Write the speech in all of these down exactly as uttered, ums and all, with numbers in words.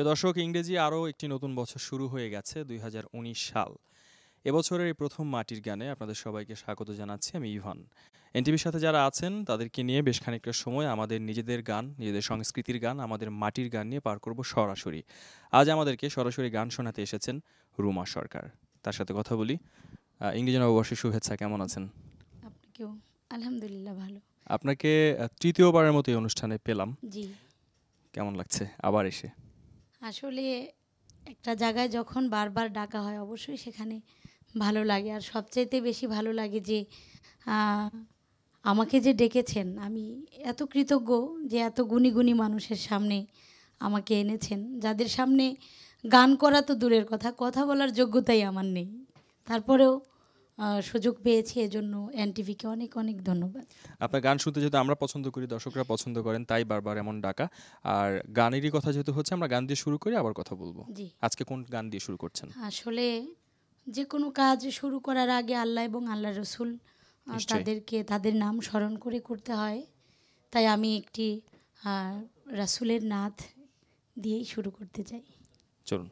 প্রিয় দর্শক, ইংরেজি আরও একটি নতুন বছর শুরু হয়ে গেছে, দুই হাজার উনিশ সাল। এবছরের এই প্রথম মাটির গানে আপনাদের সবাইকে স্বাগত জানাচ্ছি, আমি ইভান। এনটিভির সাথে যারা আছেন তাদেরকে নিয়ে বেশ খানিকটা সময় আমাদের নিজেদের গান, নিজেদের সংস্কৃতির গান, আমাদের মাটির গান নিয়ে পার করব সরাসরি। আজ আমাদেরকে সরাসরি গান শোনাতে এসেছেন রুমা সরকার, তার সাথে কথা বলি। ইংরেজি নববর্ষের শুভেচ্ছা, কেমন আছেন? আপনাকেও। আলহামদুলিল্লাহ, ভালো। আপনাকে তৃতীয়বারের মতো এই অনুষ্ঠানে পেলাম, জি। কেমন লাগছে আবার এসে? আসলে একটা জায়গায় যখন বারবার ডাকা হয় অবশ্যই সেখানে ভালো লাগে, আর সবচাইতে বেশি ভালো লাগে যে আমাকে যে ডেকেছেন, আমি এত কৃতজ্ঞ যে এত গুণী গুণী মানুষের সামনে আমাকে এনেছেন, যাদের সামনে গান করা তো দূরের কথা, কথা বলার যোগ্যতাই আমার নেই, তারপরেও সুযোগ পেয়েছি, এজন্য এনটিভিকে অনেক অনেক ধন্যবাদ। আপনার গান শুনতে যেহেতু আমরা পছন্দ করি, দর্শকরা পছন্দ করেন, তাই বারবার এমন ডাকা। আর গানেরই কথা যেহেতু হচ্ছে, আমরা গান দিয়ে শুরু করি, আবার কথা বলবো। আজকে কোন গান দিয়ে শুরু করছেন? আসলে যে কোনো কাজ শুরু করার আগে আল্লাহ এবং আল্লাহ রসুল তাদেরকে তাদের নাম স্মরণ করে করতে হয়, তাই আমি একটি রাসুলের নাথ দিয়েই শুরু করতে চাই। চলুন।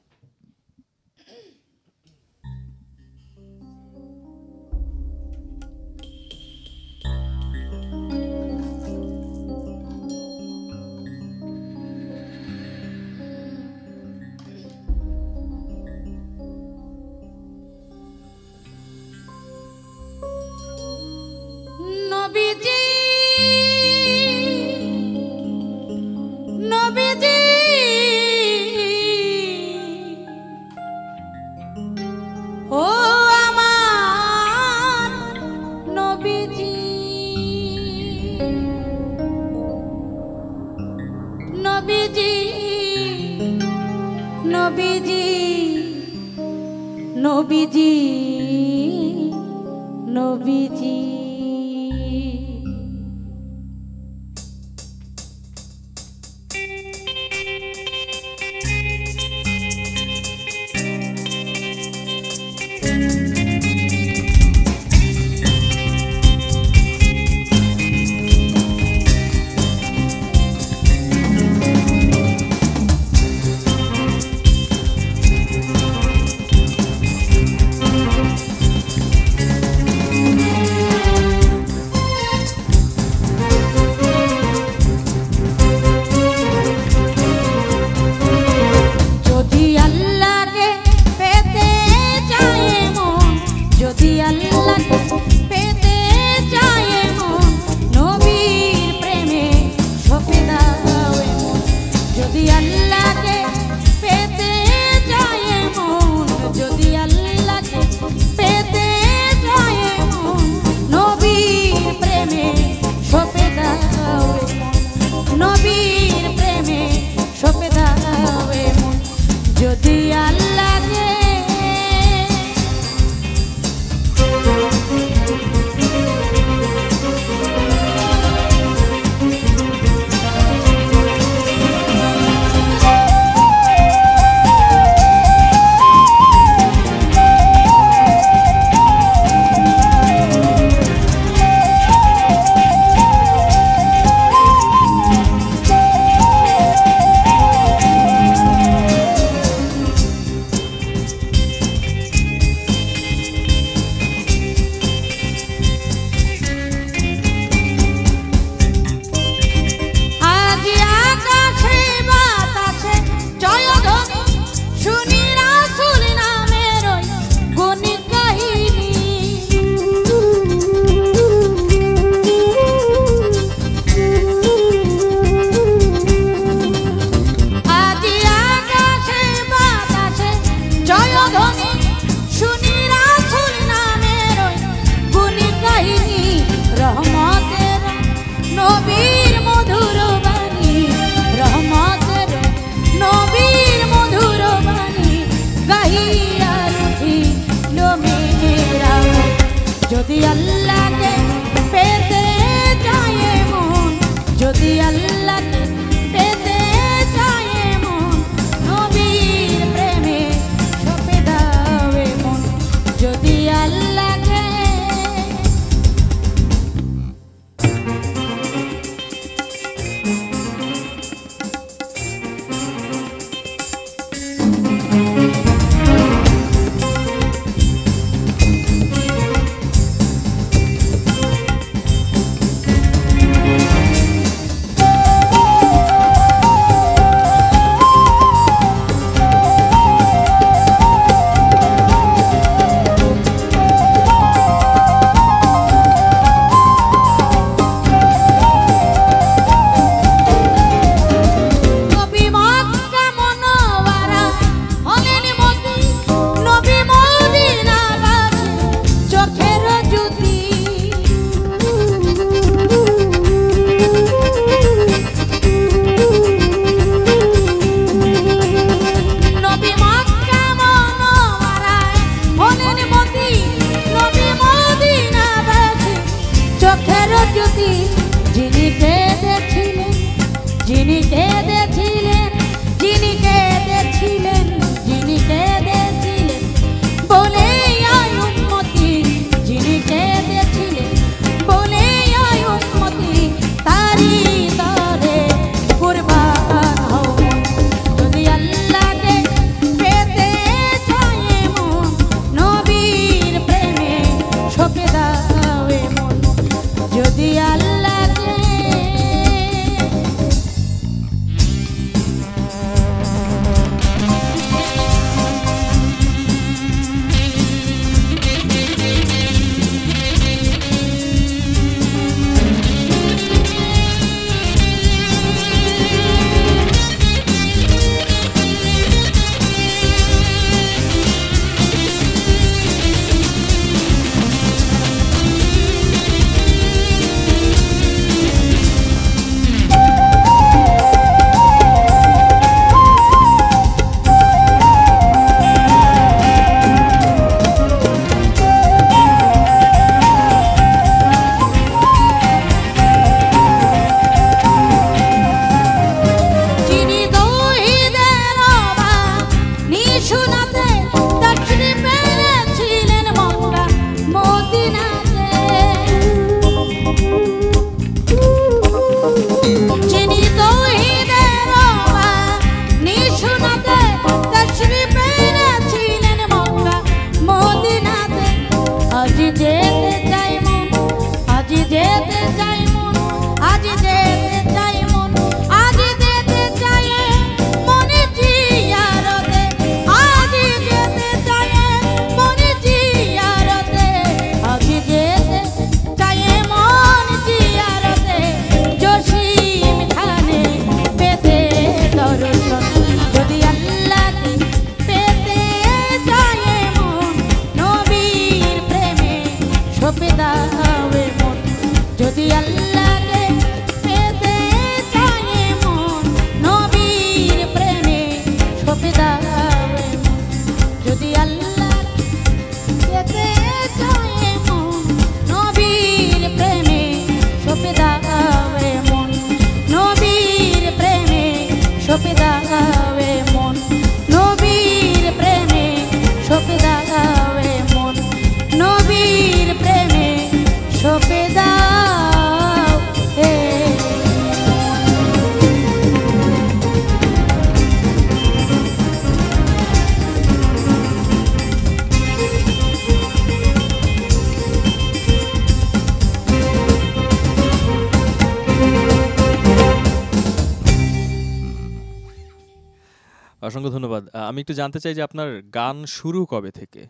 অসংখ্য ধন্যবাদ। আমি একটু জানতে চাই যে আপনার গান শুরু কবে থেকে?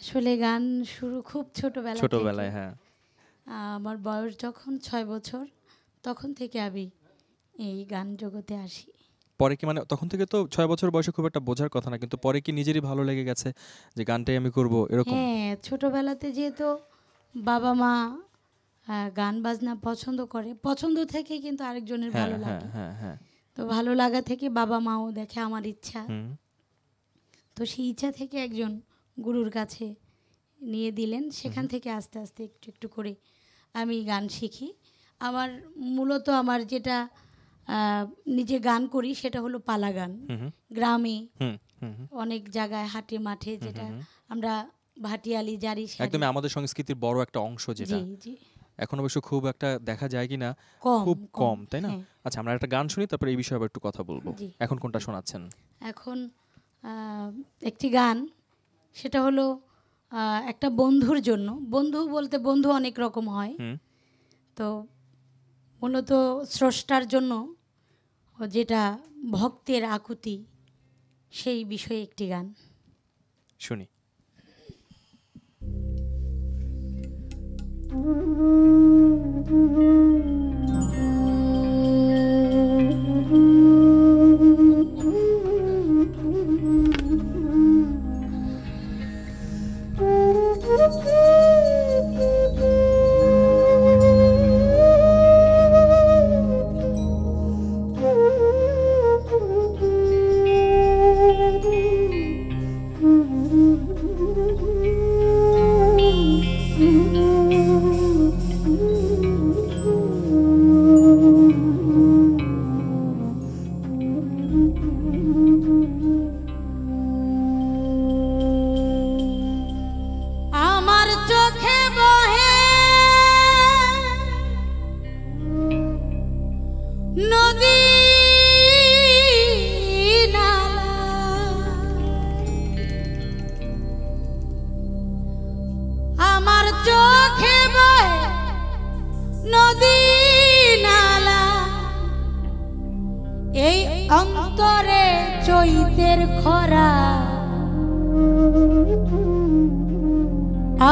আসলে গান শুরু খুব ছোটবেলা থেকে। ছোটবেলায়? হ্যাঁ, আমার বয়স যখন ছয় বছর তখন থেকে আমি এই গান জগতে আসি। পরে কি, মানে তখন থেকে তো ছয় বছর বয়সে খুব একটা বোঝার কথা না, কিন্তু পরে কি নিজেরই ভালো লেগে গেছে যে গানটাই আমি করব এরকম? হ্যাঁ, ছোটবেলাতে যেহেতু বাবা মা গান বাজনা পছন্দ করে, পছন্দ থেকে কিন্তু আরেকজনের ভালো লাগে, তো ভালো লাগা থেকে বাবা মাও দেখে আমার ইচ্ছা, তো সেই ইচ্ছা থেকে একজন গুরুর কাছে নিয়ে দিলেন, সেখান থেকে আস্তে আস্তে একটু একটু করে আমি গান শিখি। আমার মূলত আমার যেটা নিজে গান করি সেটা হলো পালা গান, গ্রামে অনেক জায়গায় হাটে মাঠে যেটা আমরা ভাটিয়ালি জারি, একদম আমাদের সংস্কৃতির বড় একটা অংশ যেটা এখন অবশ্য খুব একটা দেখা যায় কিনা, খুব কম, তাই না? আচ্ছা, আমরা একটা গান শুনি, তারপরে এই বিষয়ে আবার একটু কথা বলবো। এখন কোনটা শোনাচ্ছেন? এখন একটি গান, সেটা হলো একটা বন্ধুর জন্য। বন্ধু বলতে বন্ধু অনেক রকম হয়, তো মূলত স্রষ্টার জন্য যেটা ভক্তের আকুতি, সেই বিষয়ে একটি গান শুনি।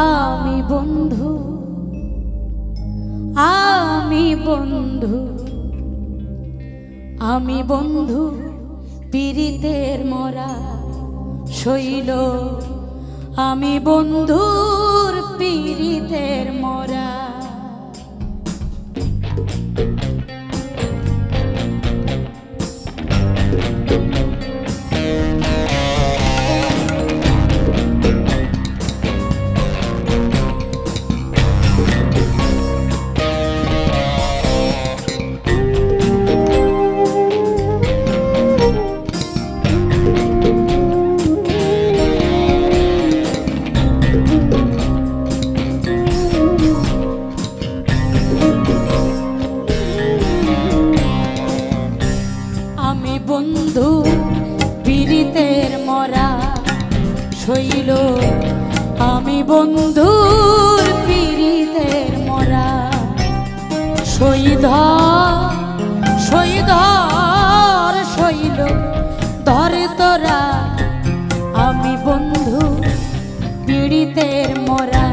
আমি বন্ধু, আমি বন্ধু, আমি বন্ধু, পীড়িতের মরা শৈল, আমি বন্ধুর পীড়িতের মরা। আমি বন্ধুর পীড়িতের মরা শহীদ, শহীদ শৈল ধরে তোরা, আমি বন্ধু পীড়িতের মরা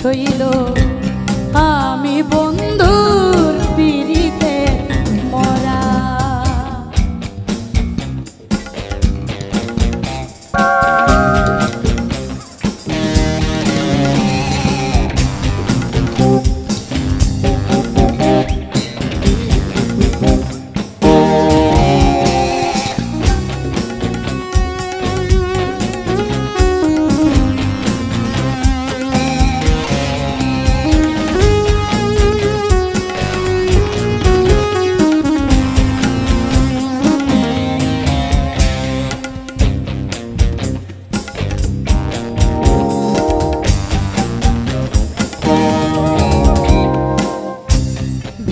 শৈল, আমি বন্ধুর পীড়িতের মরা।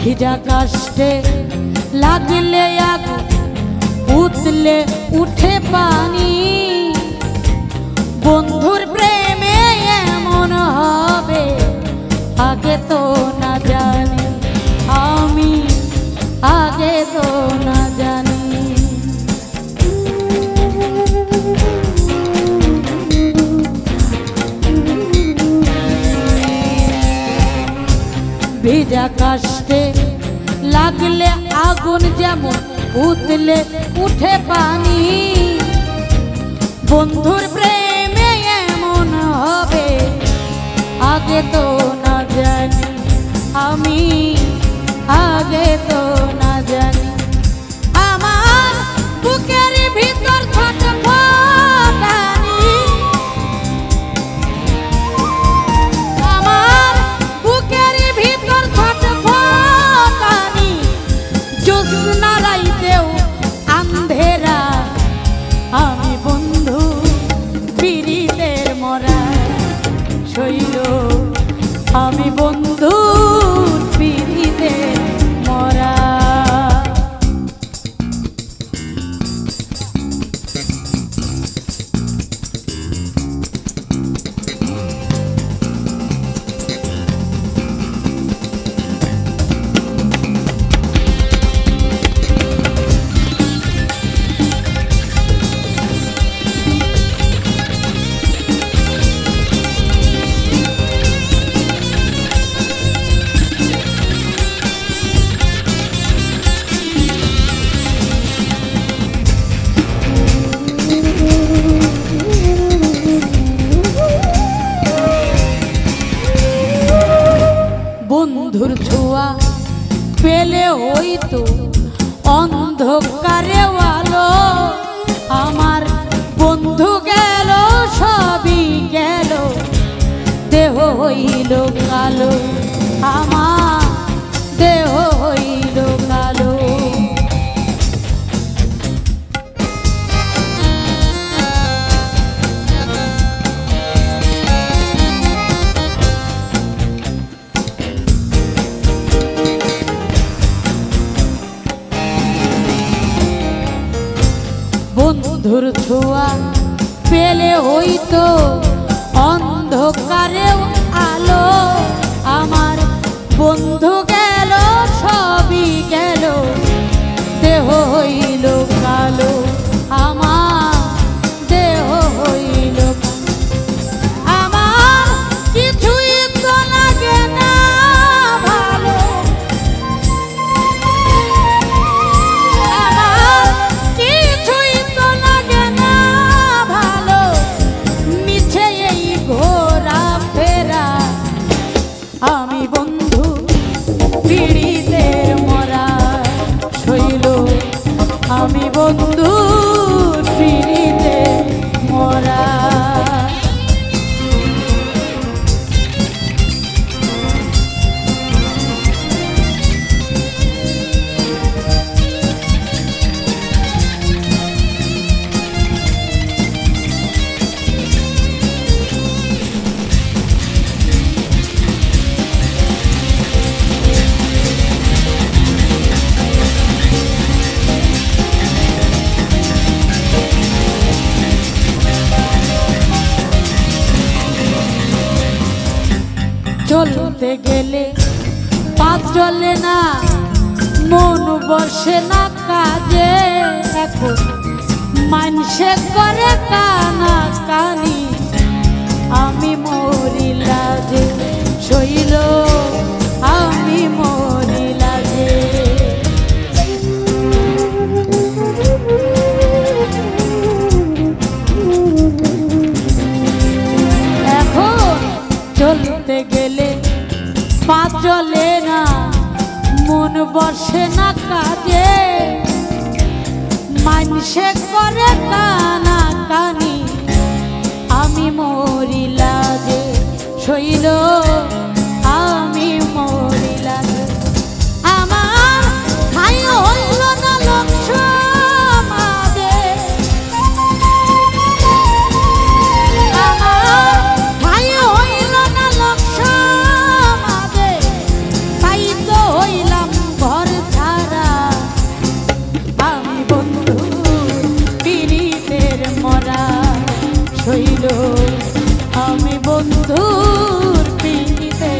ভিজা কাস্তে লাগলে আগুন, উতলে উঠে পানি, বন্ধুর প্রেমে এমন হবে আগে তো না জানি, আমি আগে তো না জানি, भेजा कष्टे लागले आगुन जेमन उतले उठे पानी बंधुर प्रेमे एमन होबे आगे तो ना जानी आमी आगे तो ना जानी आमार बुकेर भीतर छटफटानी आमी बंधुर पीड़िते मरा बंधुर छुआ पेले होई तो अंधकारे वालो आमार बंधु गेलो सबी गेलो देह होइलो कालो आमार देह होइलो कालो बंधुर छुआ पेले होई तो अंधकारे आलो आमार बंधु गेलो सबी गेलो देह होइलो कालो आमार देह होइलो आमार किछुई तो लागे ना भालो बंधुर पीड़िते मरा चलते गेले पास चले ना मन बसे ना काजे एखन मानसे करे काना कानी आमी मरि लाजे सइलो आमी मरि लाजे चलते गेले पास चले ना मन बसे ना काजे मानसे करे काना कानी आमी मरि लाजे सइलो आमी मरि लाजे आमार ठाई हलो ना लोक समाजे आमार हमी बंधुर पीड़िते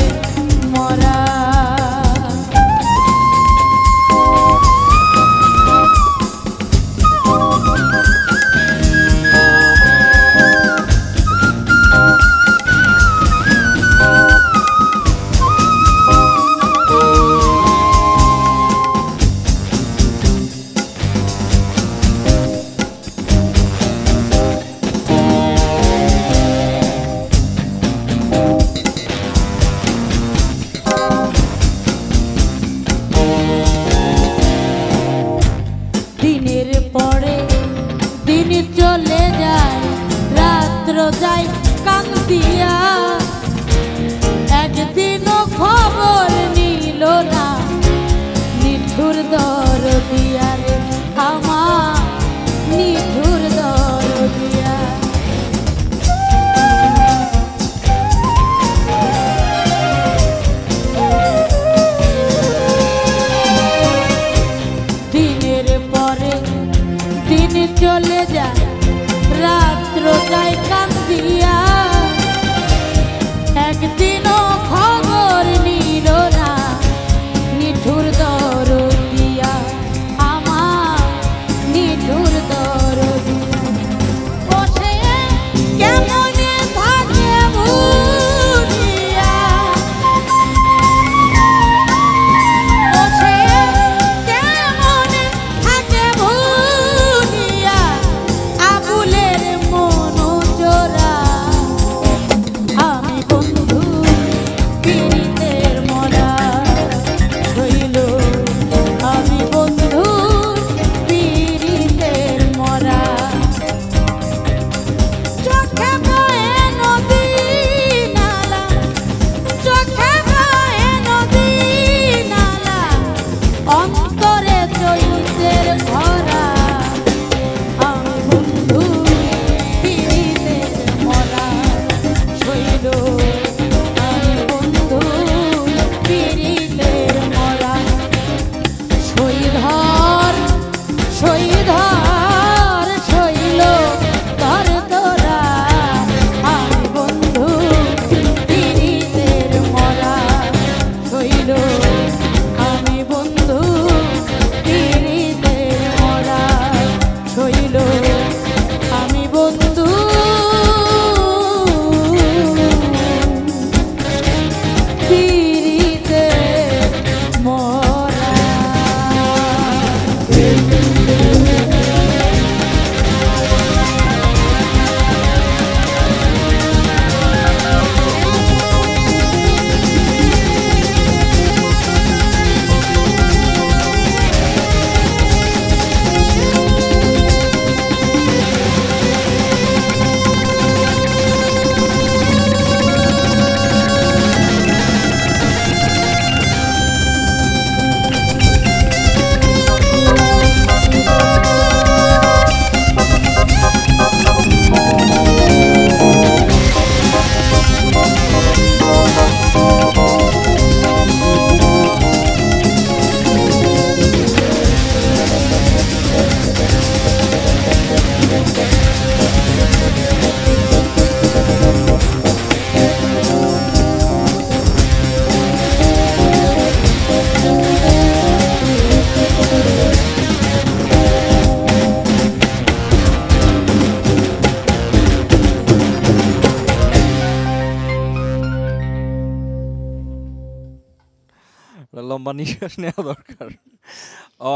লম্বা নিঃশ্বাস নেওয়া দরকার।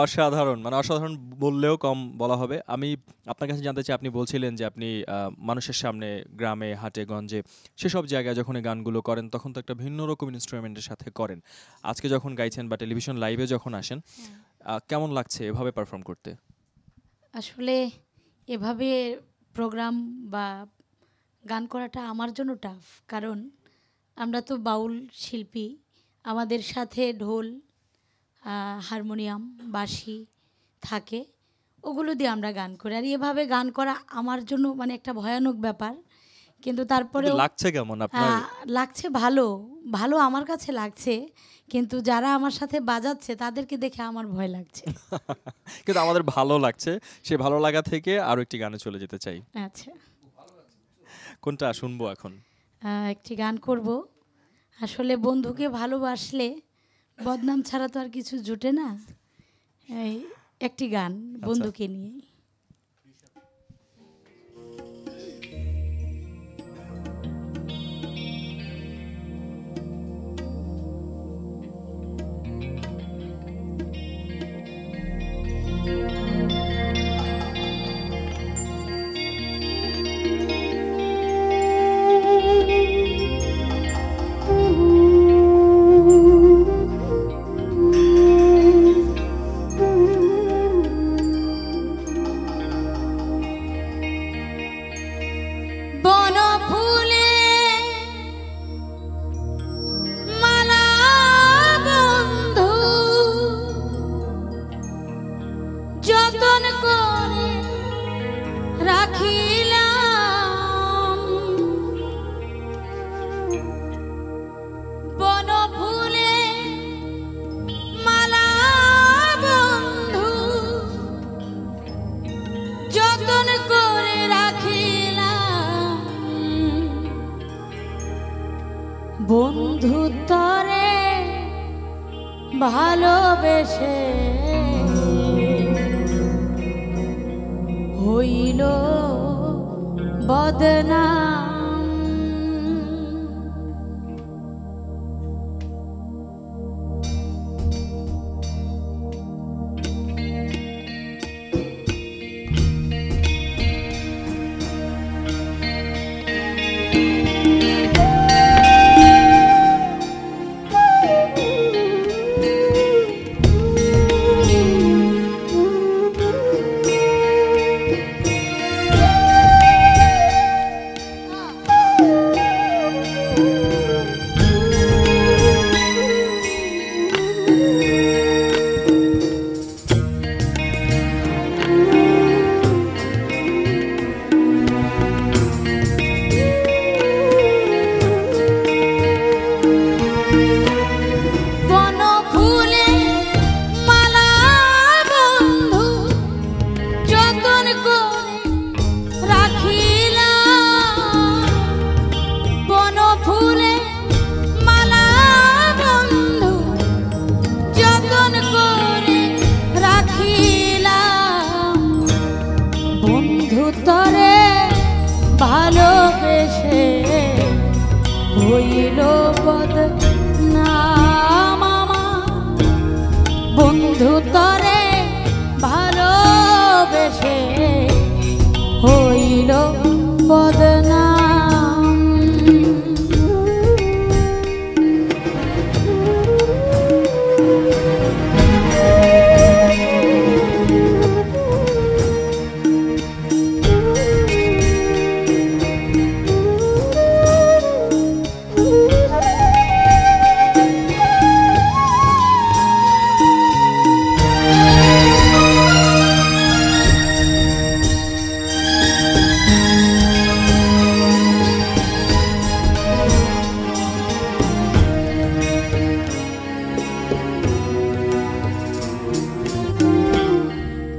অসাধারণ, মানে অসাধারণ বললেও কম বলা হবে। আমি আপনার কাছে জানতে চাই, আপনি বলছিলেন যে আপনি মানুষের সামনে গ্রামে হাটে গঞ্জে সেসব জায়গায় যখন এই গানগুলো করেন তখন তো একটা ভিন্ন রকম ইনস্ট্রুমেন্টের সাথে করেন। আজকে যখন গাইছেন বা টেলিভিশন লাইভে যখন আসেন, কেমন লাগছে এভাবে পারফর্ম করতে? আসলে এভাবে প্রোগ্রাম বা গান করাটা আমার জন্য টাফ, কারণ আমরা তো বাউল শিল্পী, আমাদের সাথে ঢোল হারমোনিয়াম বাঁশি থাকে, ওগুলো দিয়ে আমরা গান করি। আর এভাবে গান করা আমার জন্য মানে একটা ভয়ানক ব্যাপার। কিন্তু তারপরে লাগছে কেমন আপনার? লাগছে ভালো, ভালো আমার কাছে লাগছে, কিন্তু যারা আমার সাথে বাজাচ্ছে তাদেরকে দেখে আমার ভয় লাগছে, কিন্তু আমাদের ভালো লাগছে। সে ভালো লাগা থেকে আরও একটি গানে চলে যেতে চাই। আচ্ছা, কোনটা শুনবো এখন? একটি গান করব। আসলে বন্ধুকে ভালোবাসলে বদনাম ছাড়া তো আর কিছু জুটে না, এই একটি গান বন্ধুকে নিয়ে। বন্ধু তরে ভালোবেসে হইল বদনাম, ভালোবেসে হইল বদনাম আমার, বন্ধু তরে ভালোবেসে হইল বদনাম।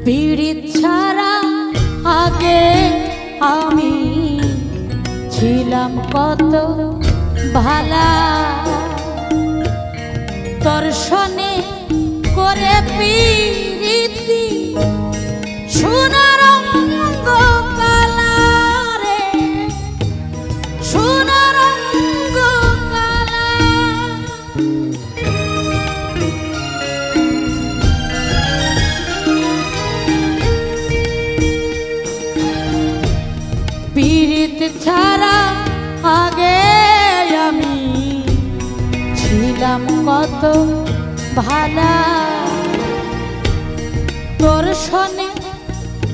পীড়িত ছাড়া আগে আমি ছিলাম কত ভালা, দর্শনে করে পীড়িতি সোনার অঙ্গ কালা রে, সোনার অঙ্গ কালা। ছিলাম কত ভালা তোর সনে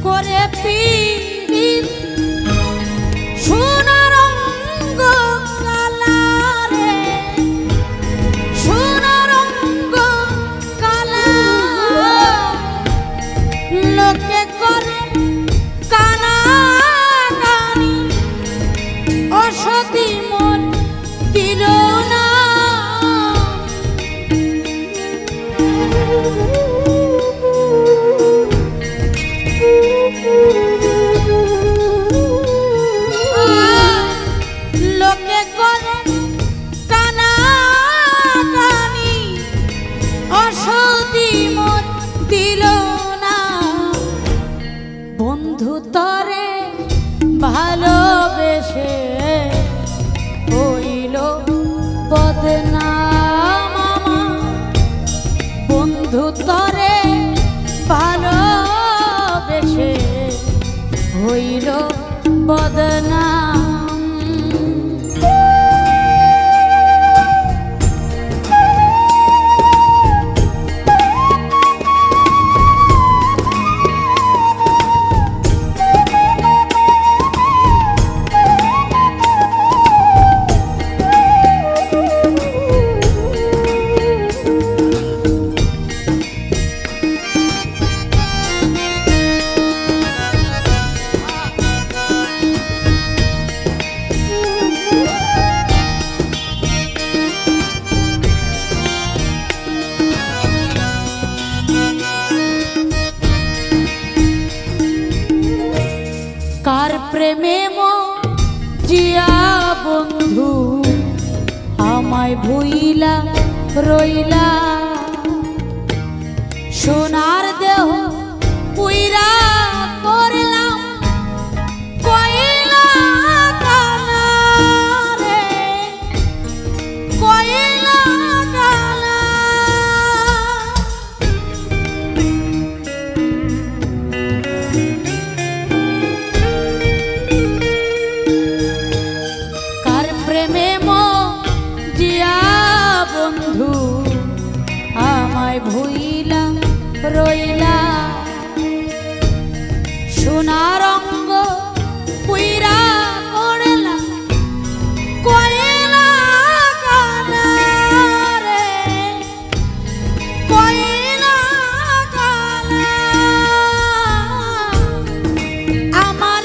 করে পিড়ি সোনার রঙ কালা রে সোনার রঙ কালা লোকে করে কানা গানি অসতি মন দিল ভুইলা রইলা সোনার দেহ পুইরা করলাম কয়লা কালা রে কয়লা কালা কার প্রেমে ভুইলা রইলা সোনার রঙ পুইরা করলা কয়লা কালা রে কয়লা কালা আমার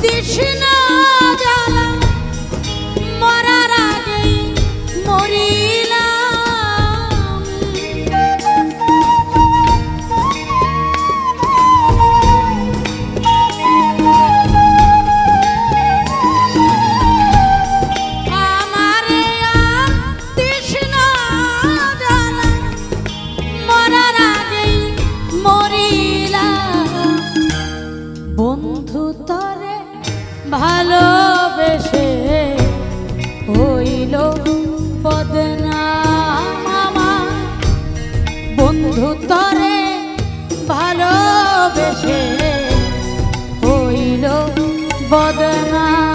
তৃষ্ণা জ্বালা মরার আগে মরি ভালোবেসে হইল বদনাম আমার বন্ধু তরে ভালোবেসে হইল বদনাম।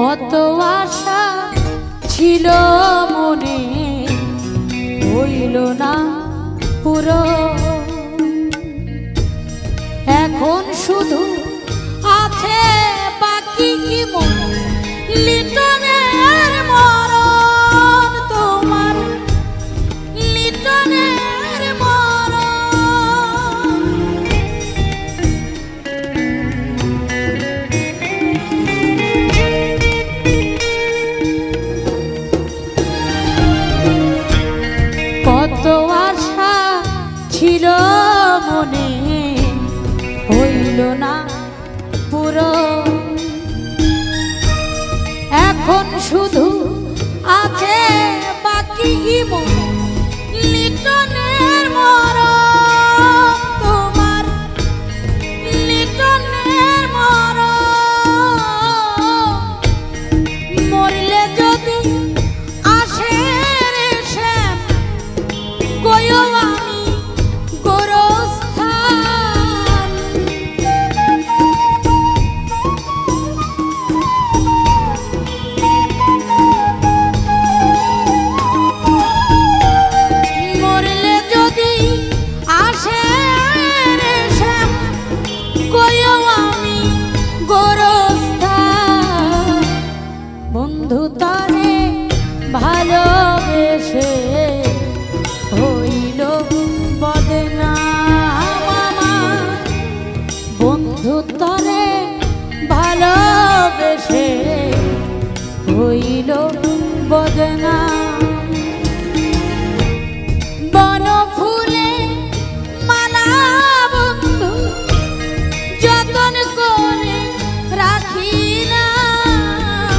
কত আশা ছিল মনে হইল না পুরো এখন শুধু আছে বাকি মন লিটনের মরণ তোমার লিটনের মরণ ছিল মনে হইল না এখন শুধু আছে বাকি মনে লিটনের মরণ তোমার লিটনের মরণ মরিলে যদি আসে রে শ্যাম কইও আমি গোরস্থান মরিলে যদি আসে রে শ্যাম কইও আমি গোরস্থান বন্ধু তারে ভালোবেসে হইল বদনা আমার বন্ধু তারে ভালোবেসে হইল বদনা বন ফুলে মালা বন্ধু যতন করে রাখিলাম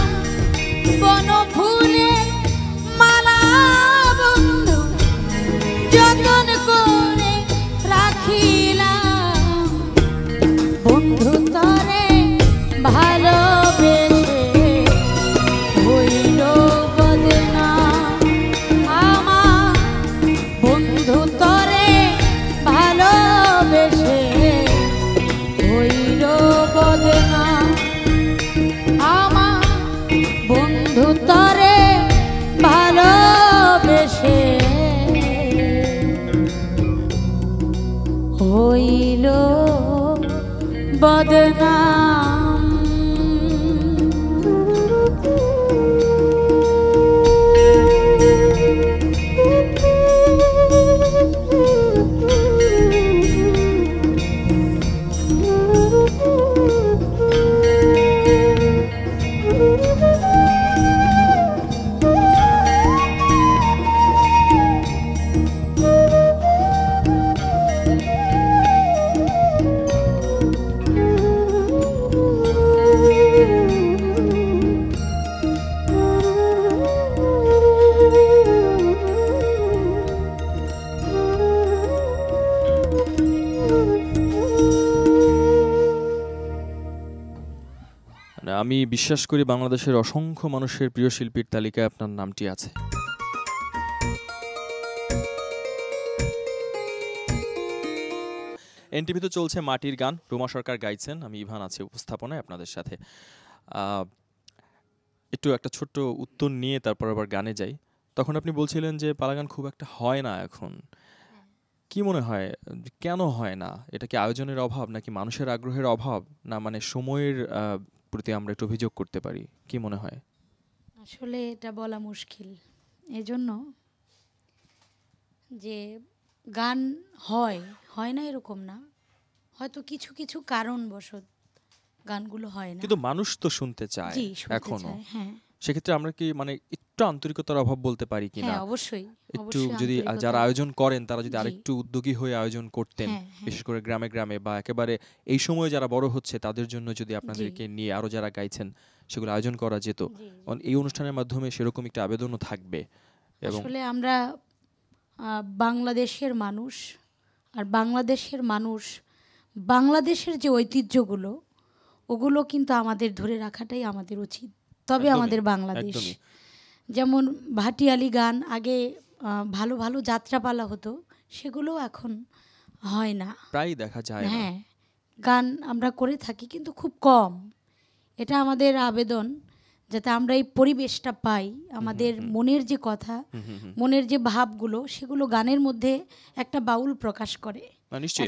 বন ফুলে মালা বন্ধু যতন করে রাখিলাম বন্ধু তরে ভালোবেসে হইল বদনা আমার বন্ধু তরে ভালোবেসে হইল বদনা আমার বন্ধু তরে ভালোবেসে হইল বদনাম। আমি বিশ্বাস করি বাংলাদেশের অসংখ্য মানুষের প্রিয় শিল্পীর তালিকায় আপনার নামটি আছে। এনটিভি তো চলছে মাটির গান, রুমা সরকার গাইছেন, আমি ইভান আছি উপস্থাপনায় আপনাদের সাথে। একটু একটা ছোট্ট উত্তর নিয়ে তারপর আবার গানে যাই। তখন আপনি বলছিলেন যে পালা গান খুব একটা হয় না এখন, কি মনে হয় কেন হয় না? এটা কি আয়োজনের অভাব, নাকি মানুষের আগ্রহের অভাব, না মানে সময়ের প্রতি আমরা একটু অভিযোগ করতে পারি, কি মনে হয়? আসলে এটা বলা মুশকিল, এজন্য যে গান হয় হয় না এরকম না, হয়তো কিছু কিছু কারণবশত গানগুলো হয় না, কিন্তু মানুষ তো শুনতে চায় এখনো। হ্যাঁ, সেক্ষেত্রে আমরা কি মানে একটু আন্তরিকতার অভাব বলতে পারি কিনা? অবশ্যই, একটু যদি যারা আয়োজন করেন তারা যদি আরেকটু উদ্যোগী হয়ে আয়োজন করতেন, বিশেষ করে গ্রামে গ্রামে বা একেবারে এই সময়ে যারা বড় হচ্ছে তাদের জন্য যদি আপনাদেরকে নিয়ে আরো যারা গাইছেন সেগুলো আয়োজন করা যেত, কারণ এই অনুষ্ঠানের মাধ্যমে সেরকম একটা আবেদনও থাকবে। এবং আসলে আমরা বাংলাদেশের মানুষ, আর বাংলাদেশের মানুষ বাংলাদেশের যে ঐতিহ্যগুলো ওগুলো কিন্তু আমাদের ধরে রাখাটাই আমাদের উচিত। তবে আমাদের বাংলাদেশ, যেমন ভাটিয়ালি গান আগে ভালো ভালো যাত্রাপালা হতো, সেগুলো এখন হয় না, প্রায় দেখা যায় না। হ্যাঁ, গান আমরা করে থাকি কিন্তু খুব কম। এটা আমাদের আবেদন যাতে আমরা এই পরিবেশটা পাই, আমাদের মনের যে কথা, মনের যে ভাবগুলো সেগুলো গানের মধ্যে একটা বাউল প্রকাশ করে,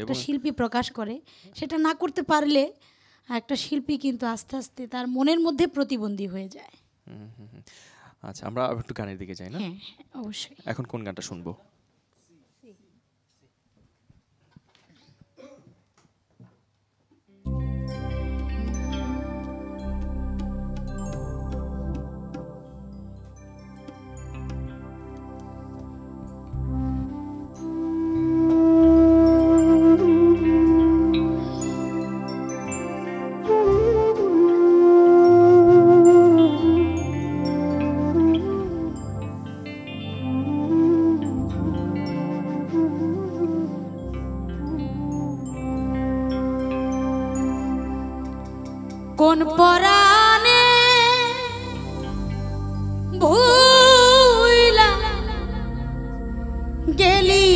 একটা শিল্পী প্রকাশ করে। সেটা না করতে পারলে একটা শিল্পী কিন্তু আস্তে আস্তে তার মনের মধ্যে প্রতিবন্ধী হয়ে যায়। আচ্ছা, আমরা একটু গানের দিকে যাই না? হ্যাঁ, অবশ্যই। এখন কোন গানটা শুনবো? কোন পরাণে ভুইলা গেলি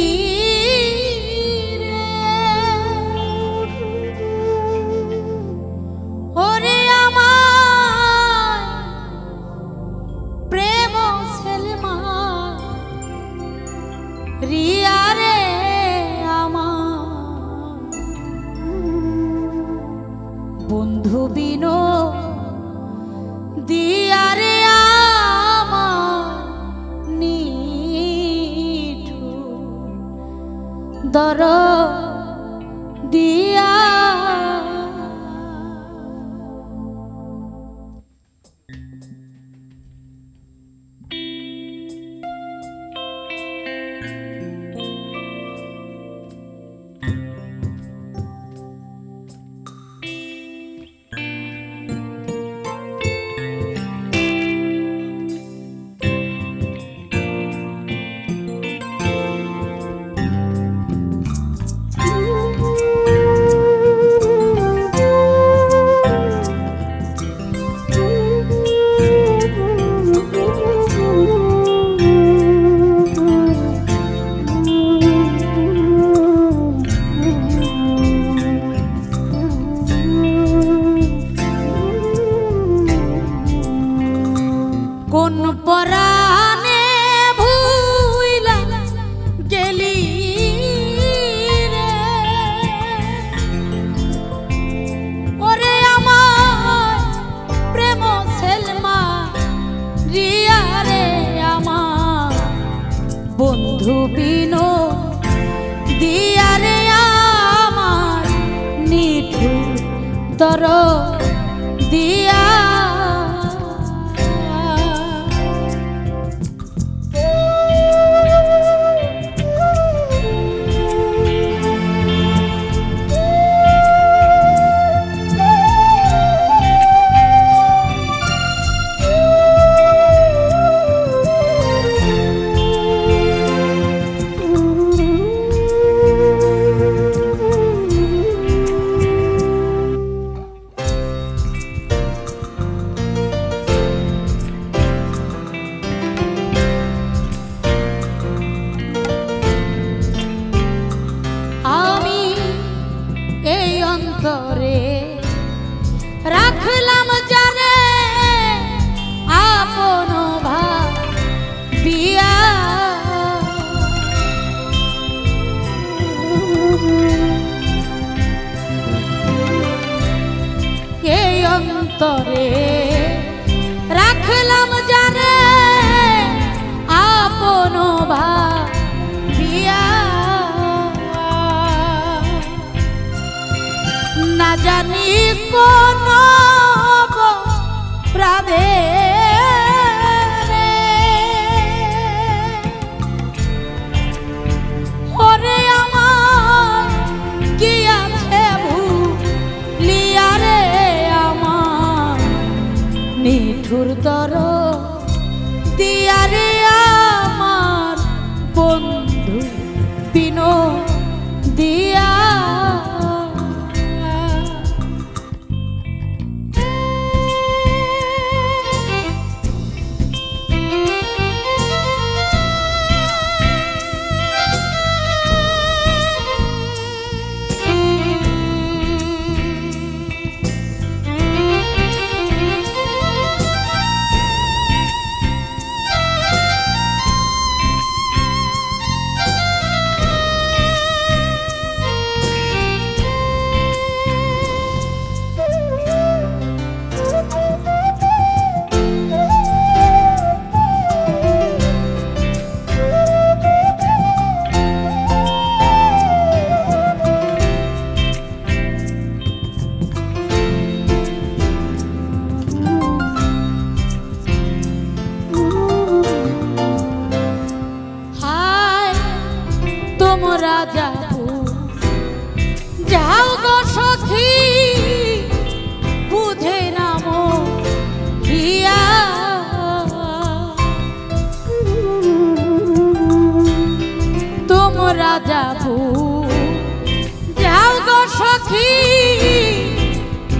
বন্ধু বিনো দিয়ারে আমার নিঠু দর দিয়া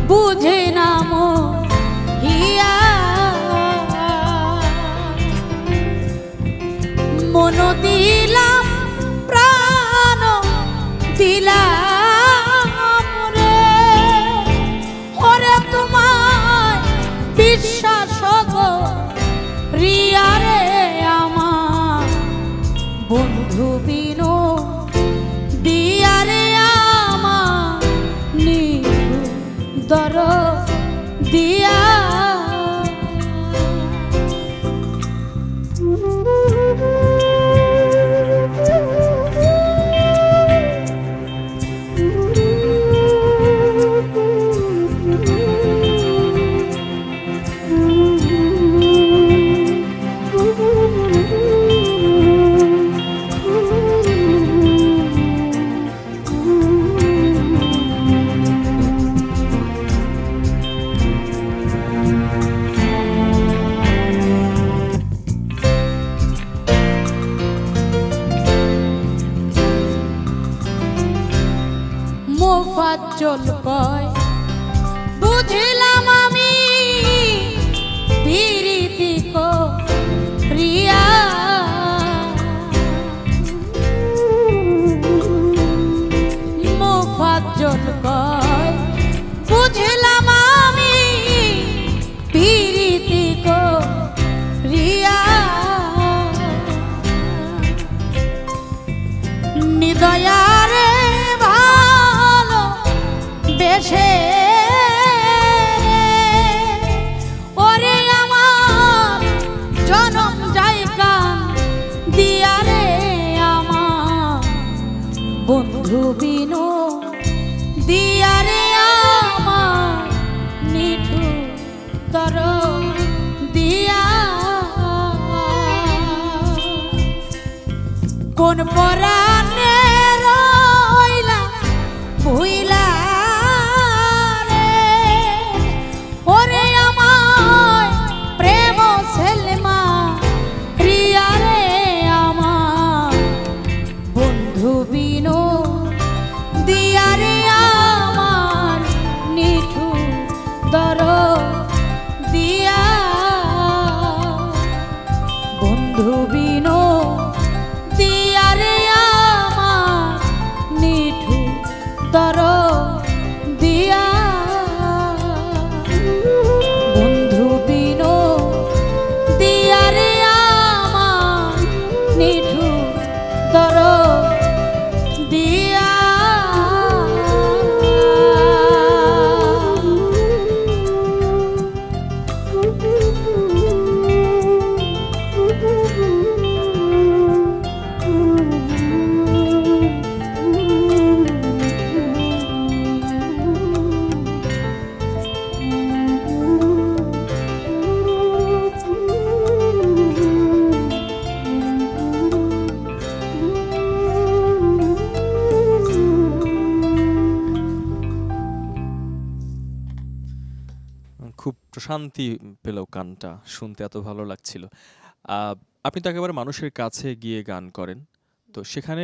बुझे ना मो মনো দিলাম প্রাণ দিলাম রে ওরে তোমায় বিশ্বাস গো রিয়া রে আমার বন্ধু বিনো দিয়া রে আমার নিদর দিয়া চল কয় বুঝলাম আমি বিরিতি কো প্রিয়া মোফাত চল কয় বুঝলাম আমি বিরিতি কো প্রিয়া নিদয়া ওরে আমার জনম জায়গা দিয়া রে আমার বন্ধু বিনো দিয়া রে আমার নিঠু তর দিয়া কোন পরাণে রইলা ভুইলা শান্তি পেল গানটা শুনতে, এত ভালো লাগছিল। আপনি তো একেবারে মানুষের কাছে গিয়ে গান করেন, তো সেখানে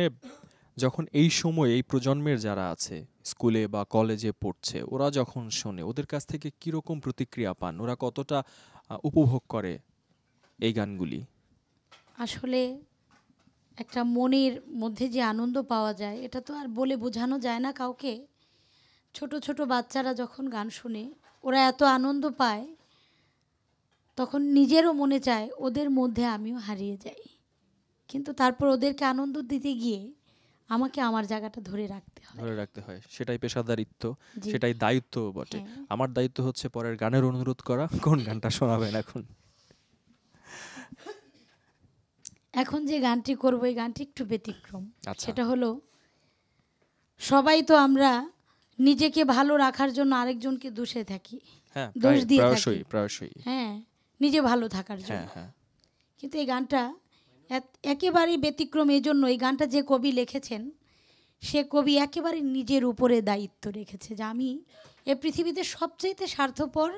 যখন এই সময় এই প্রজন্মের যারা আছে স্কুলে বা কলেজে পড়ছে, ওরা যখন শোনে ওদের কাছ থেকে কীরকম প্রতিক্রিয়া পান, ওরা কতটা উপভোগ করে এই গানগুলি? আসলে একটা মনের মধ্যে যে আনন্দ পাওয়া যায় এটা তো আর বলে বোঝানো যায় না কাউকে। ছোট ছোট বাচ্চারা যখন গান শুনে ওরা এত আনন্দ পায়, তখন নিজেরও মনে চায় ওদের মধ্যে আমিও হারিয়ে যাই, কিন্তু তারপর ওদেরকে আনন্দ দিতে গিয়ে আমাকে আমার জায়গাটা ধরে রাখতে হয়, ধরে রাখতে হয়। সেটাই পেশাদারিত্ব, সেটাই দায়িত্ব বটে। আমার দায়িত্ব হচ্ছে পরের গানের অনুরোধ করা। কোন গানটা শোনাবেন এখন? এখন যে গানটি করবো এই গানটি একটু ব্যতিক্রম। সেটা হলো, সবাই তো আমরা নিজেকে ভালো রাখার জন্য আরেকজনকে দোষে থাকি, দোষ দিয়ে থাকি, হ্যাঁ, নিজে ভালো থাকার জন্য। কিন্তু এই গানটা একেবারেই ব্যতিক্রম। এই জন্য এই গানটা যে কবি লিখেছেন, সে কবি একেবারে নিজের উপরে দায়িত্ব রেখেছে যে আমি এ পৃথিবীতে সবচাইতে স্বার্থপর,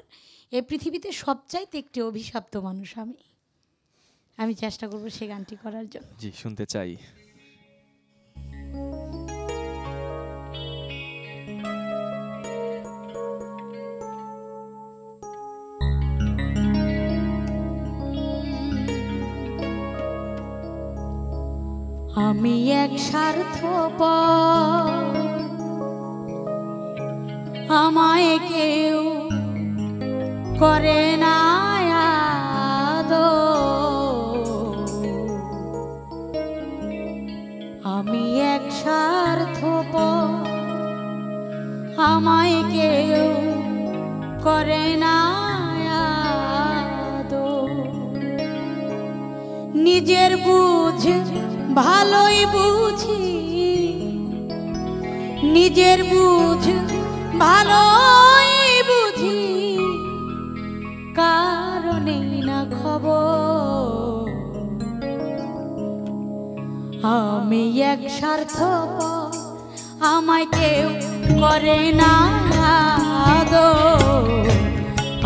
এ পৃথিবীতে সবচাইতে একটি অভিশপ্ত মানুষ আমি। আমি চেষ্টা করবো সে গানটি করার জন্য। জি, শুনতে চাই। আমি এক স্বার্থপর, আমায় কেউ করে না আদর। আমি এক স্বার্থপর, আমায় কেউ করে না আদর। নিজের বুঝ ভালোই বুঝি, নিজের বুঝ ভালোই বুঝি, কারণে না খবর। আমি এক স্বার্থপর, আমায় কেউ করে না আদর।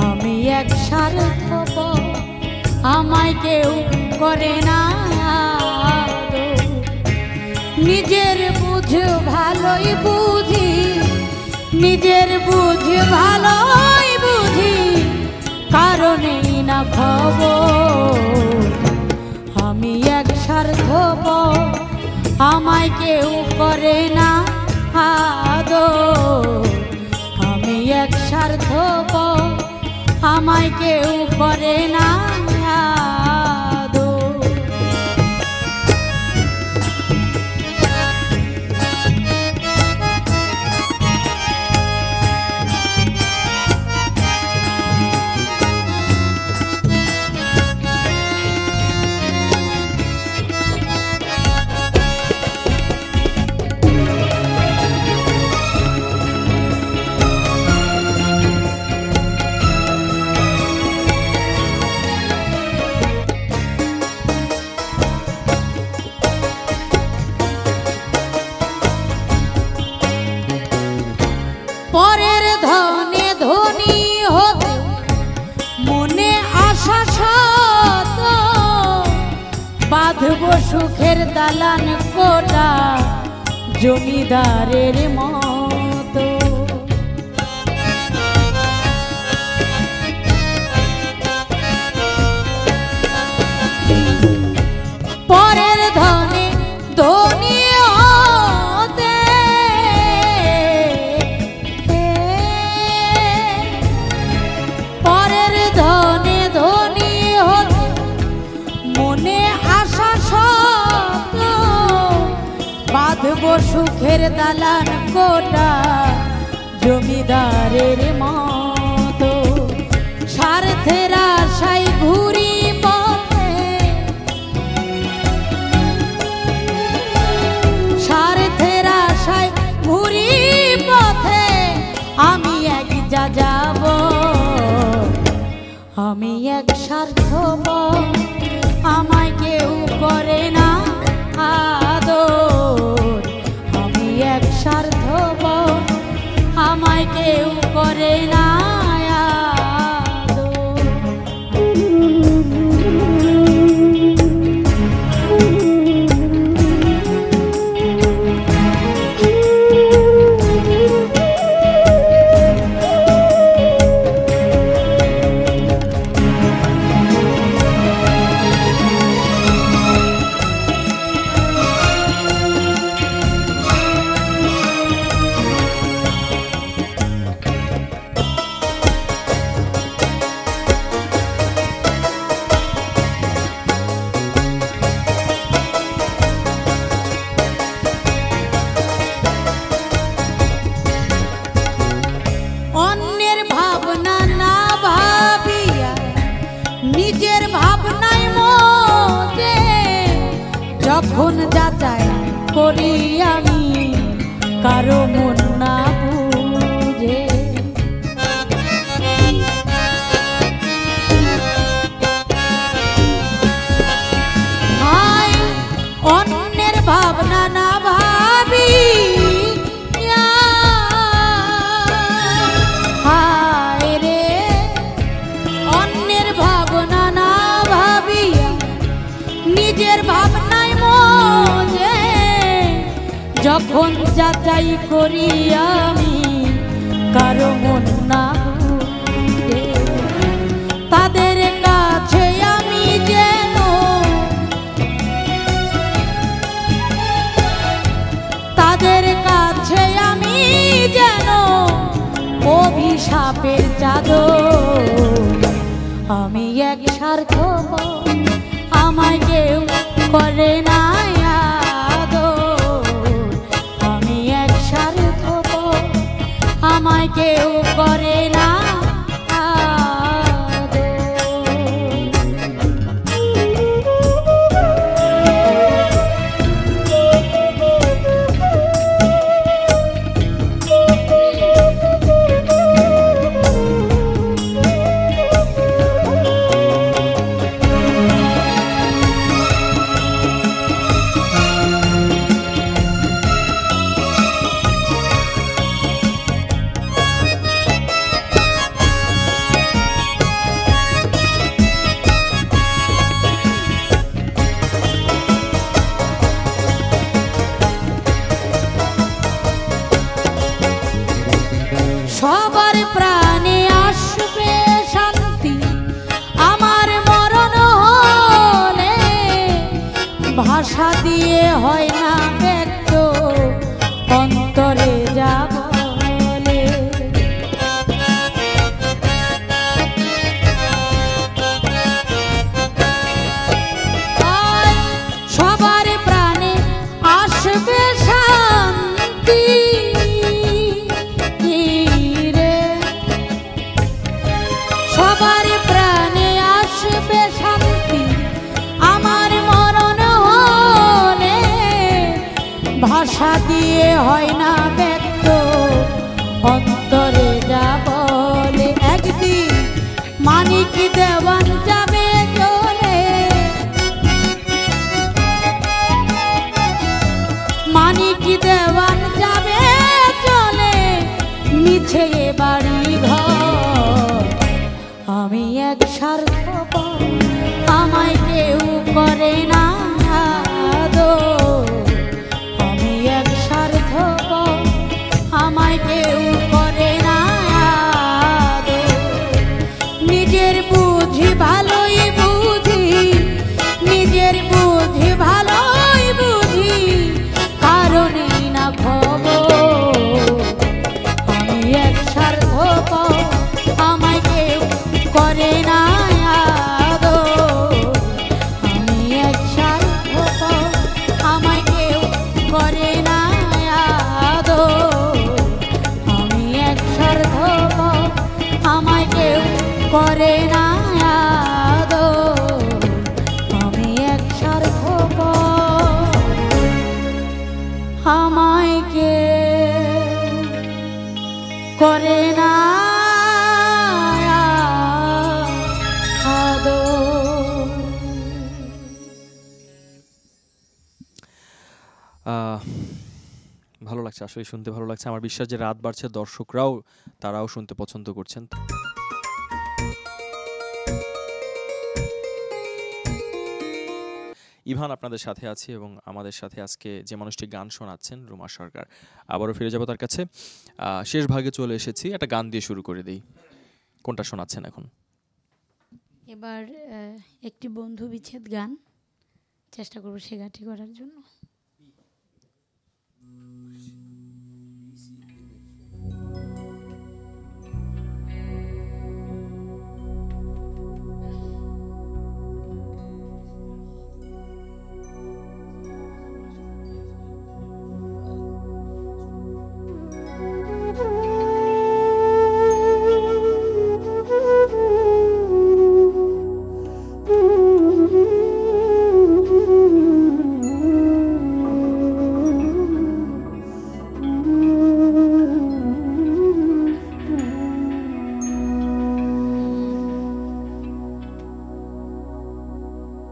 আমি এক স্বার্থপর, আমায় কেউ করে না আদর। নিজের বুঝ ভালোই বুঝি, নিজের বুঝ ভালোই বুঝি, কারণে না খবর। আমি এক স্বার্থপর, আমায় কেউ করে না আদর। আমি এক স্বার্থপর, আমায় কেউ করে না। পরের ধনে ধনী হবে মনে আশা শত, বাঁধব সুখের দালান কোটা জমিদারের মত। পরের ধনে ধনী সুখের দালান কোটা জমিদারের মতো। স্বার্থের আশায় ঘুরি পথে, স্বার্থের আশায় ঘুরি পথে, আমি এক যা যাব। আমি এক স্বার্থপর, আমায় কেউ করে না আদর। স্বার্থপর, আমায় কেউ করে না। যখন যাচাই করি আমি কারো মন না বুঝে, অন্যের ভাবনা না ভাবি, হায় রে অন্যের ভাবনা না ভাবি, নিজের ভাবনা যখন যাচাই করি আমি কারো মন না বুঝে, তাদের কাছে আমি যেন, भाषा दिए है ना व्यक्त अंतरे जाब सबार प्राणे आसबे शांति सबार प्राणे आसबे शांति भाषा दिए है ना व्यक्त अंतरे जा बोले एक दिन मानिक देवान जाबे चले मानिक देवान जाबे चले नीचे ये बाड़ी घर आमी एक शर्त आमाय केउ करे ना दो ভালো লাগছে আসলে শুনতে ভালো লাগছে আমার বিশ্বাস যে রাত বাড়ছে দর্শকরাও তারাও শুনতে পছন্দ করছেন ইভান আপনাদের সাথে আছি এবং আমাদের সাথে আজকে যে মানুষটি গান শোনাচ্ছেন রুমা সরকার আবারও ফিরে যাব তার কাছে শেষ ভাগে চলে এসেছি একটা গান দিয়ে শুরু করে দেই কোনটা শোনাচ্ছেন এখন এবার একটি বন্ধু বিচ্ছেদ গান চেষ্টা করব সেই গানটি করার জন্য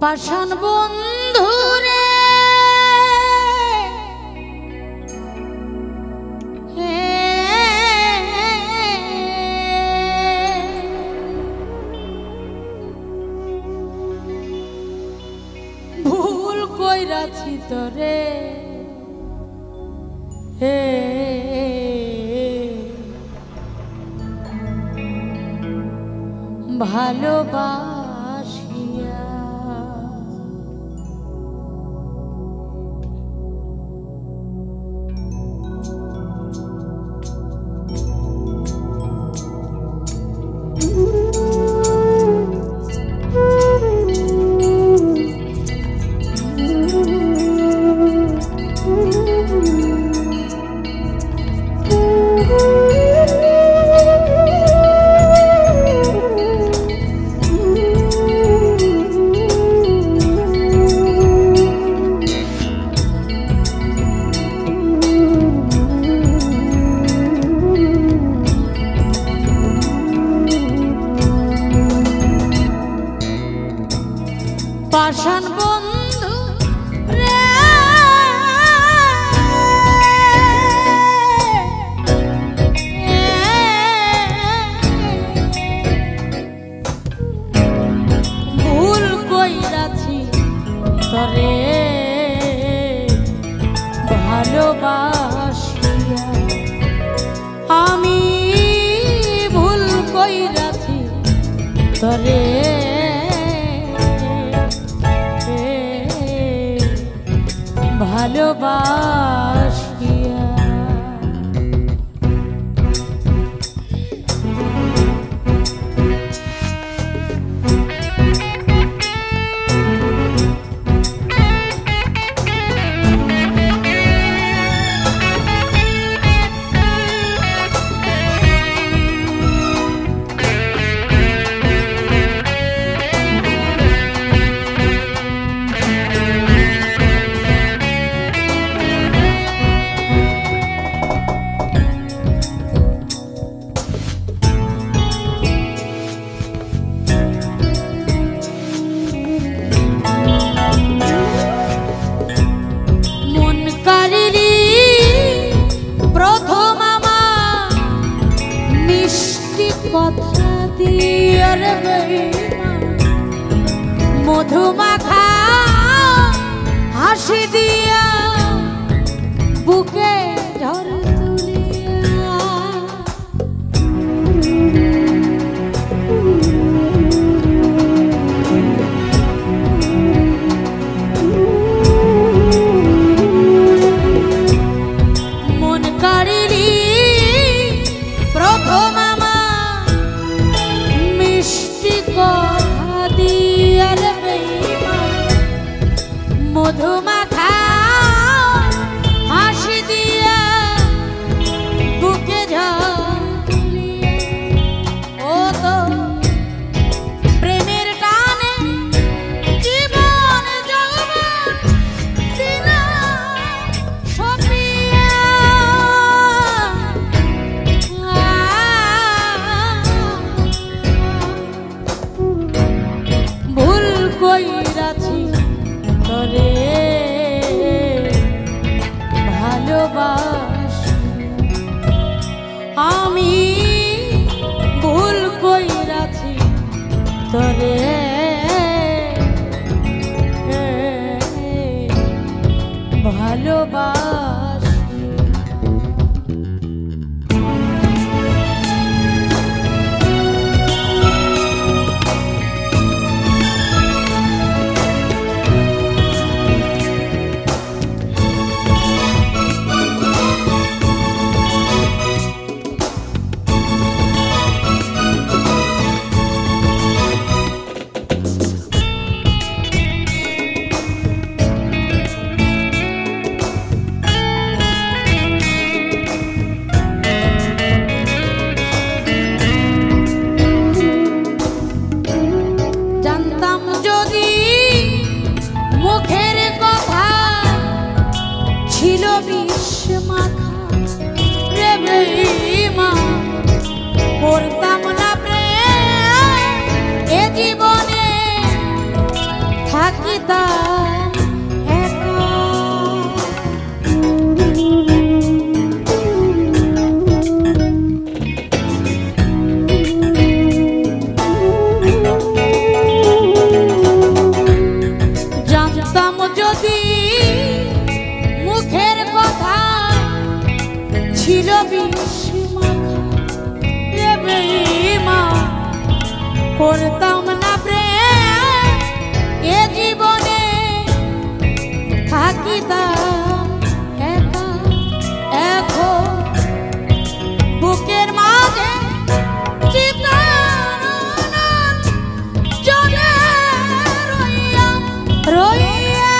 পাষাণ বন্ধু রে ভুল কইরাছি তোরে হে ভালোবা पाषाण बंधु रे भूल कइराछि तोरे भालोबासिया आमी भूल कइराछि तोरे ভালোবাসিয়া মধুমাখা হাসি দিয়া বুকে ঝড় তুলিয়া মন কারিলি প্রথম মধুমাখা হাসি দিয়া বুকে ঝড় তুলিয়া ও তো প্রেমের টানে জীবন যৌবন দিলাম সপিয়া ভুল কইরাছি তোরে আমি ভুল কইরাছি তোরে ভালোবাসি। জানতাম যদি মুখের কথা ছিল বিষ মাখা রে বেঈমা করতাম না প্রেম এ জীবনে থাকিতাম একা এখন বুকের মাঝে চিতার জলে রইয়া রইয়া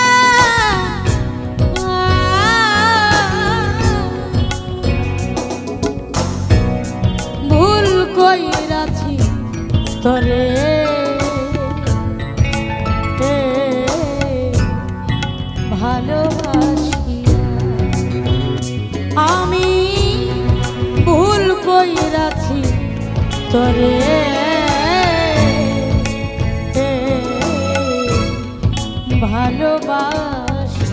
तोरे भालोबासी।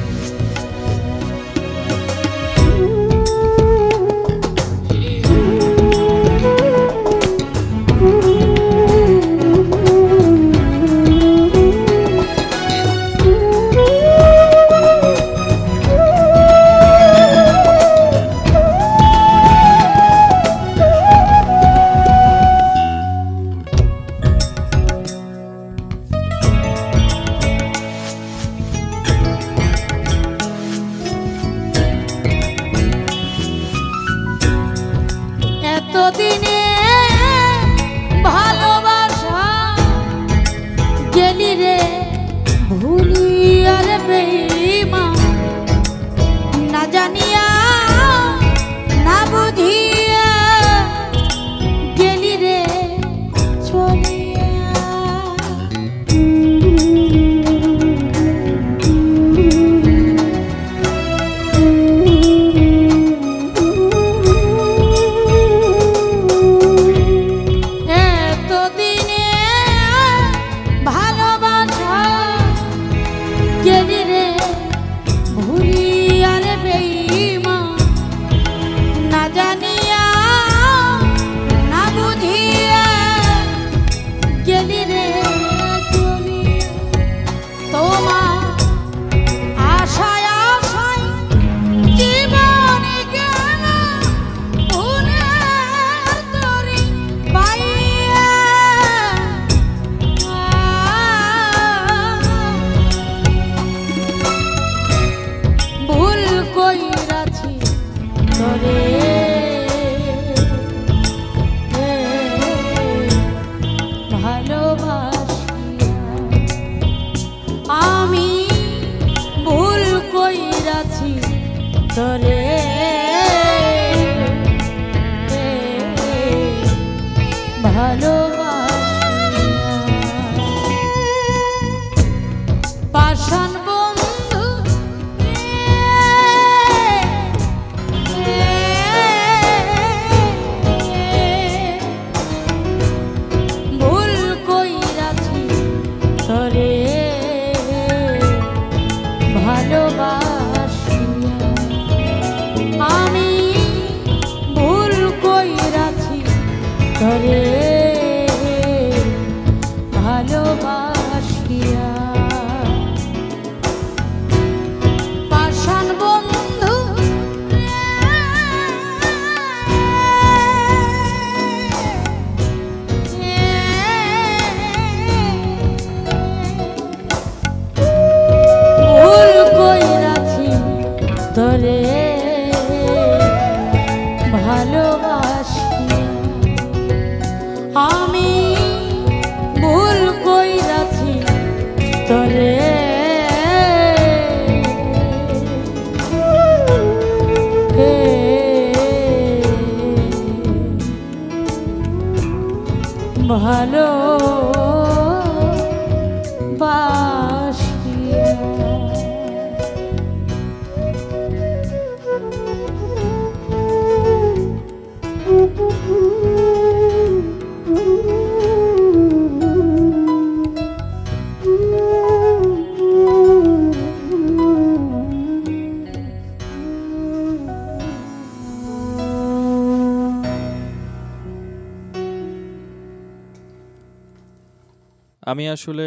আমি আসলে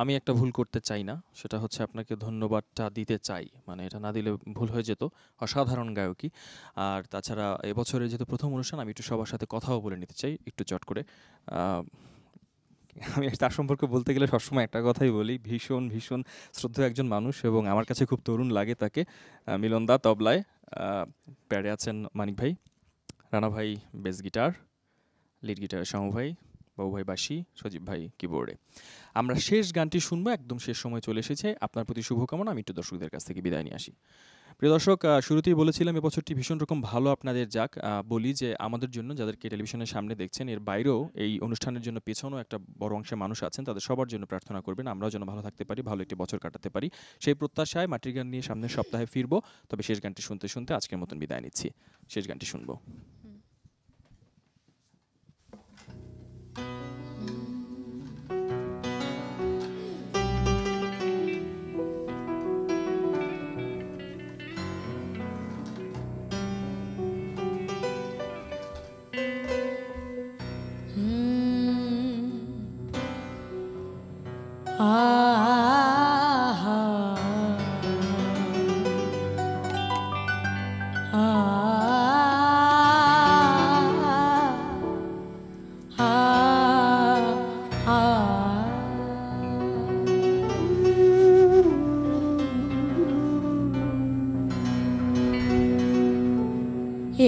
আমি একটা ভুল করতে চাই না, সেটা হচ্ছে আপনাকে ধন্যবাদটা দিতে চাই, মানে এটা না দিলে ভুল হয়ে যেত। অসাধারণ গায়কী। আর তাছাড়া এবছরে যেহেতু প্রথম অনুষ্ঠান, আমি একটু সবার সাথে কথাও বলে নিতে চাই একটু চট করে। আমি তার সম্পর্কে বলতে গেলে সবসময় একটা কথাই বলি, ভীষণ ভীষণ শ্রদ্ধা একজন মানুষ এবং আমার কাছে খুব তরুণ লাগে তাকে। মিলন দা তবলায়, প্যাডে আছেন মানিক ভাই, রানা ভাই bass guitar, lead guitar Shamu ভাই, বাবু ভাই বাসি, সজীব ভাই কিবোর্ডে। আমরা শেষ গানটি শুনবো, একদম শেষ সময় চলে এসেছে। আপনার প্রতি শুভকামনা। আমি একটু দর্শকদের কাছ থেকে বিদায় নিয়ে আসি। প্রিয় দর্শক, শুরুতেই বলেছিলাম এবছরটি ভীষণ রকম ভালো আপনাদের যাক। বলি যে আমাদের জন্য, যাদেরকে টেলিভিশনের সামনে দেখছেন, এর বাইরেও এই অনুষ্ঠানের জন্য পেছনেও একটা বড় অংশে মানুষ আছেন, তাদের সবার জন্য প্রার্থনা করবেন আমরাও যেন ভালো থাকতে পারি, ভালো একটি বছর কাটাতে পারি। সেই প্রত্যাশায় মাটির গান নিয়ে সামনের সপ্তাহে ফিরবো। তবে শেষ গানটি শুনতে শুনতে আজকের মতন বিদায় নিচ্ছি। শেষ গানটি শুনবো।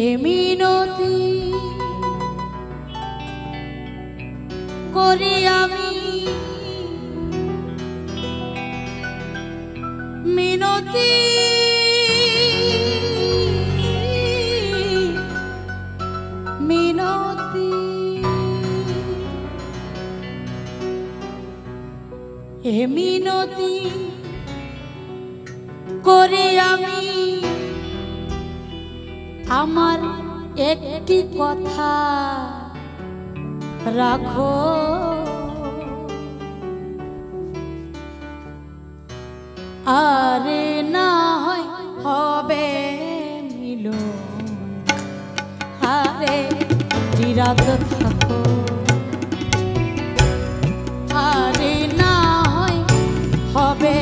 এ মিনতি করি আমি মিনতি মিনতি এ মিনতি করি আমি আমার একটি কথা রাখো আর না হয় হবে মিলন আরে নীরব থাকো আর না হয় হবে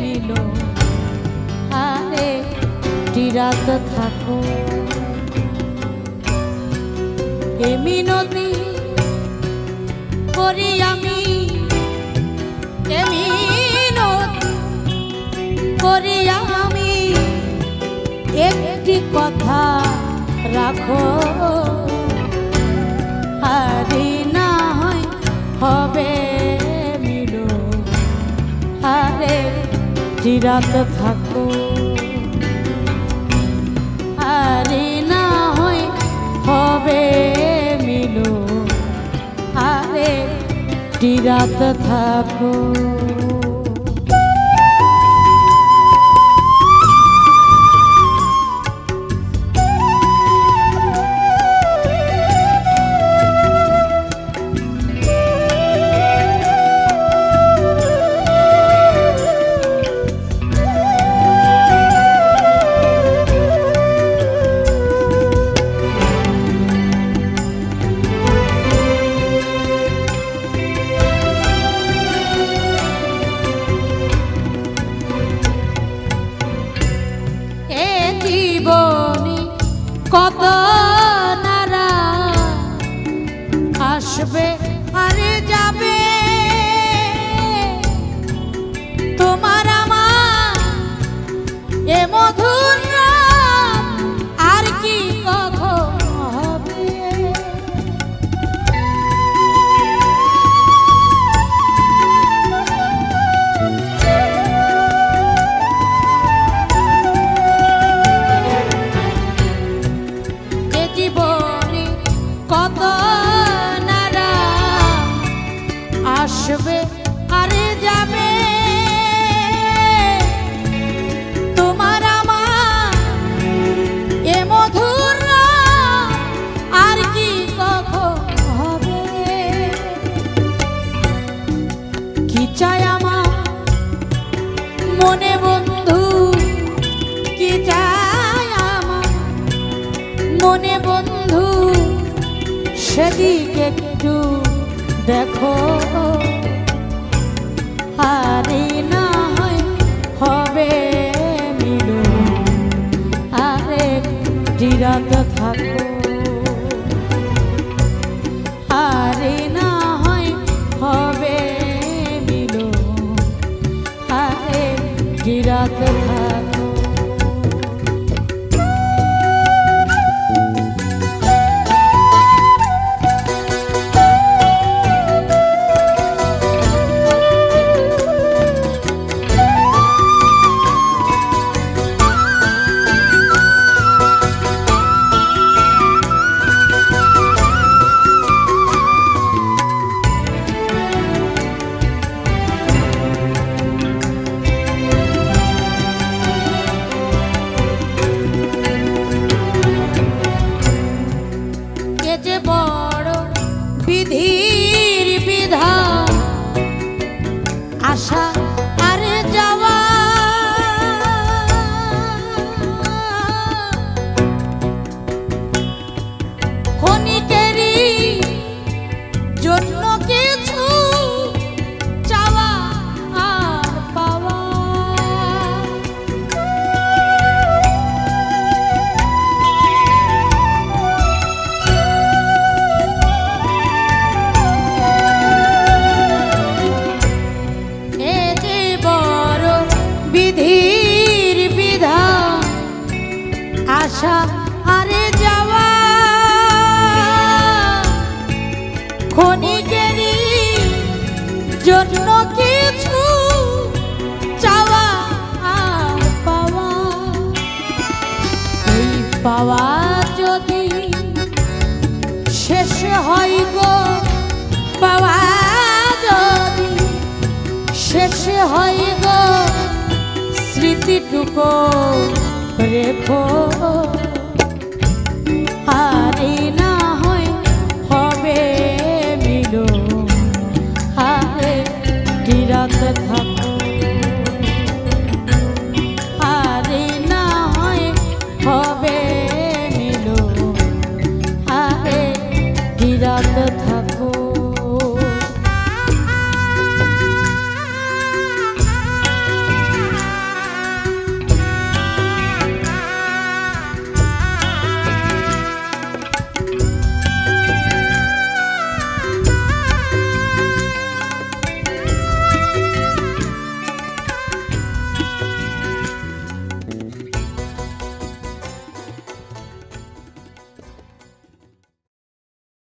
মিলন আরে নীরব থাকো মিনতি করি আমি মিনতি করি আমি একটি কথা রাখো আরে না হয় হবে মিলন আরে নীরব থাকো আরে না হয় হবে রাত থাকো কত নারা আসবে আরে যাবে তোমার আমার এ মধুর রাত আর কি কখন হবে আসবে আরে যাবে তোমার আমার এ মধুর রাত আর কি কখন হবে কি চাই আমার মনে বন্ধু কি চাই আমার মনে বন্ধু সেদিকে একটু দেখো আরে না হয় হবে মিলন আরে নীরব থাকো আরে না হয় হবে মিলন আরে নীরব থাকো प्रतिटुको रेखो।